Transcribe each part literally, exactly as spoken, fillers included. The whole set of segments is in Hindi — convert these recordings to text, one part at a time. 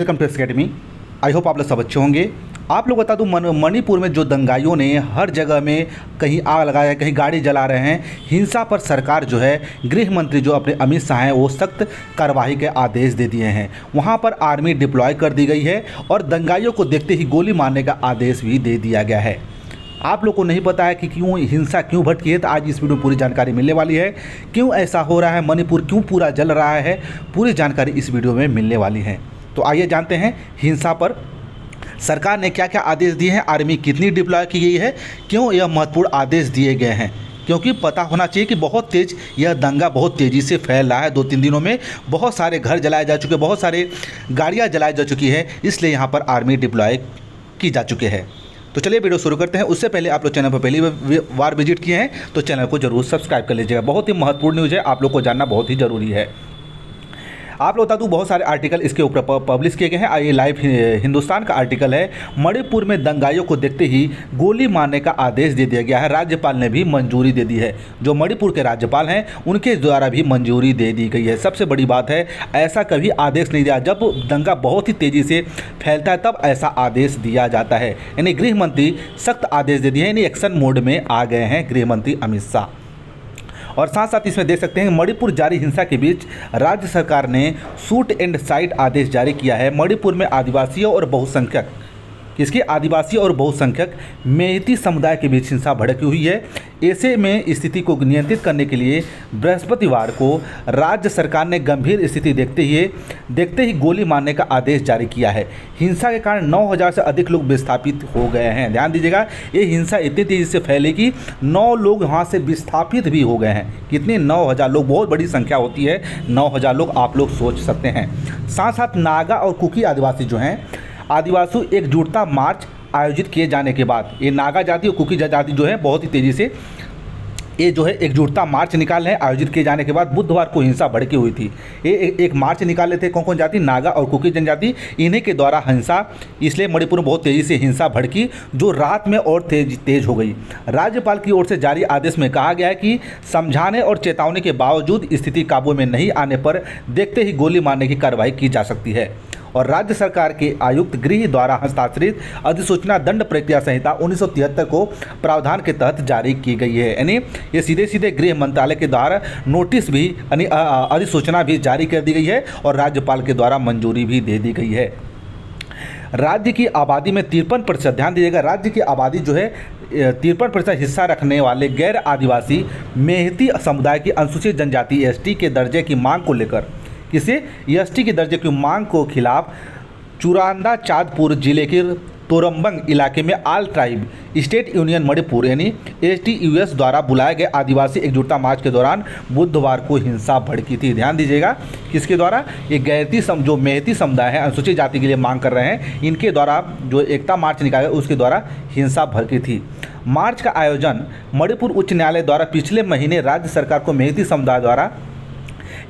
Welcome to S academy. I hope आप लोग सब अच्छे होंगे। आप लोग बता दूं मणिपुर में जो दंगाइयों ने हर जगह में कहीं आग लगाया, कहीं गाड़ी जला रहे हैं, हिंसा पर सरकार जो है गृह मंत्री जो अपने अमित शाह हैं वो सख्त कार्रवाई के आदेश दे दिए हैं। वहां पर आर्मी डिप्लॉय कर दी गई है और दंगाइयों को देखते ही गोली मारने का आदेश भी दे दिया गया है। आप लोग को नहीं पता है कि क्यों हिंसा क्यों भटकी है, तो आज इस वीडियो में पूरी जानकारी मिलने वाली है। क्यों ऐसा हो रहा है, मणिपुर क्यों पूरा जल रहा है, पूरी जानकारी इस वीडियो में मिलने वाली है। तो आइए जानते हैं हिंसा पर सरकार ने क्या क्या आदेश दिए हैं, आर्मी कितनी डिप्लॉय की गई है, क्यों यह महत्वपूर्ण आदेश दिए गए हैं। क्योंकि पता होना चाहिए कि बहुत तेज़ यह दंगा बहुत तेज़ी से फैल रहा है। दो तीन दिनों में बहुत सारे घर जलाए जा चुके हैं, बहुत सारे गाड़ियाँ जलाई जा चुकी है, इसलिए यहाँ पर आर्मी डिप्लॉय की जा चुकी है। तो चलिए वीडियो शुरू करते हैं। उससे पहले आप लोग चैनल पर पहली बार विजिट किए हैं तो चैनल को जरूर सब्सक्राइब कर लीजिएगा। बहुत ही महत्वपूर्ण न्यूज़ है, आप लोग को जानना बहुत ही ज़रूरी है। आप लोग बता दूं बहुत सारे आर्टिकल इसके ऊपर पब्लिश किए गए हैं। आइए लाइव हिंदुस्तान का आर्टिकल है, मणिपुर में दंगाइयों को देखते ही गोली मारने का आदेश दे दिया गया है। राज्यपाल ने भी मंजूरी दे दी है, जो मणिपुर के राज्यपाल हैं उनके द्वारा भी मंजूरी दे दी गई है। सबसे बड़ी बात है ऐसा कभी आदेश नहीं दिया, जब दंगा बहुत ही तेज़ी से फैलता है तब ऐसा आदेश दिया जाता है। यानी गृह मंत्री सख्त आदेश दे दिए हैं, यानी एक्शन मोड में आ गए हैं गृह मंत्री अमित शाह। और साथ साथ इसमें देख सकते हैं मणिपुर जारी हिंसा के बीच राज्य सरकार ने सूट एंड साइट आदेश जारी किया है। मणिपुर में आदिवासियों और बहुसंख्यक इसके आदिवासी और बहुसंख्यक मेइतेई समुदाय के बीच हिंसा भड़की हुई है। ऐसे में स्थिति को नियंत्रित करने के लिए बृहस्पतिवार को राज्य सरकार ने गंभीर स्थिति देखते हुए देखते ही गोली मारने का आदेश जारी किया है। हिंसा के कारण नौ हज़ार से अधिक लोग विस्थापित हो गए हैं। ध्यान दीजिएगा, ये हिंसा इतनी तेज़ी से फैली कि नौ लोग यहाँ से विस्थापित भी हो गए हैं। कितने? नौ हज़ार लोग, बहुत बड़ी संख्या होती है। नौ हज़ार लोग आप लोग सोच सकते हैं। साथ साथ नागा और कुकी आदिवासी जो हैं आदिवासी एकजुटता मार्च आयोजित किए जाने के बाद ये नागा जाति और कुकी जाति जो है बहुत ही तेज़ी से ये जो है एकजुटता मार्च निकाले हैं। आयोजित किए जाने के बाद बुधवार को हिंसा भड़की हुई थी। ये एक मार्च निकाले थे, कौन कौन जाति? नागा और कुकी जनजाति, इन्हीं के द्वारा हिंसा, इसलिए मणिपुर में बहुत तेज़ी से हिंसा भड़की जो रात में और तेज तेज हो गई। राज्यपाल की ओर से जारी आदेश में कहा गया है कि समझाने और चेतावनी के बावजूद स्थिति काबू में नहीं आने पर देखते ही गोली मारने की कार्रवाई की जा सकती है। और राज्य सरकार के आयुक्त गृह द्वारा हस्ताक्षरित अधिसूचना दंड प्रक्रिया संहिता उन्नीस सौ तिहत्तर को प्रावधान के तहत जारी की गई है। यानी ये सीधे सीधे गृह मंत्रालय के द्वारा नोटिस भी यानी अधिसूचना भी जारी कर दी गई है और राज्यपाल के द्वारा मंजूरी भी दे दी गई है। राज्य की आबादी में तिरपन प्रतिशत, ध्यान दीजिएगा, राज्य की आबादी जो है तिरपन प्रतिशत हिस्सा रखने वाले गैर आदिवासी मेइतेई समुदाय की अनुसूचित जनजाति एस टी के दर्जे की मांग को लेकर किसे एसटी के दर्जे की मांग को खिलाफ चुरांदाचांदपुर जिले के तोरबंग इलाके में all tribe state union Manipur यानी एस टी यू एस द्वारा बुलाए गए आदिवासी एकजुटता मार्च के दौरान बुधवार को हिंसा भड़की थी। ध्यान दीजिएगा, किसके द्वारा? ये गैरती सम जो मेइतेई समुदाय है अनुसूचित जाति के लिए मांग कर रहे हैं, इनके द्वारा जो एकता मार्च निकाला उसके द्वारा हिंसा भड़की थी। मार्च का आयोजन मणिपुर उच्च न्यायालय द्वारा पिछले महीने राज्य सरकार को मेइतेई समुदाय द्वारा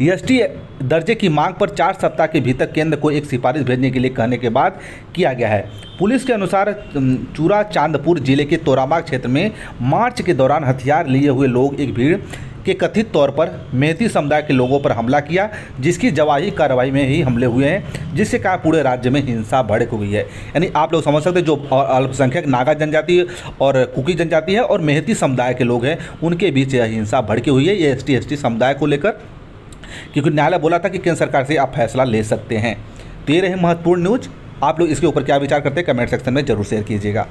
एसटी दर्जे की मांग पर चार सप्ताह के भीतर केंद्र को एक सिफारिश भेजने के लिए कहने के बाद किया गया है। पुलिस के अनुसार चुराचांदपुर जिले के तोरामा क्षेत्र में मार्च के दौरान हथियार लिए हुए लोग एक भीड़ के कथित तौर पर मेइतेई समुदाय के लोगों पर हमला किया, जिसकी जवाबी कार्रवाई में ही हमले हुए हैं, जिससे कहा पूरे राज्य में हिंसा भड़क हुई है। यानी आप लोग समझ सकते हैं जो अल्पसंख्यक नागा जनजाति और कुकी जनजाति है और मेइतेई समुदाय के लोग हैं उनके बीच यह हिंसा भड़की हुई है। ये एस टी एस टी समुदाय को लेकर, क्योंकि न्यायालय बोला था कि केंद्र सरकार से आप फैसला ले सकते हैं। तो ये रहे महत्वपूर्ण न्यूज़। आप लोग इसके ऊपर क्या विचार करते हैं कमेंट सेक्शन में जरूर शेयर कीजिएगा।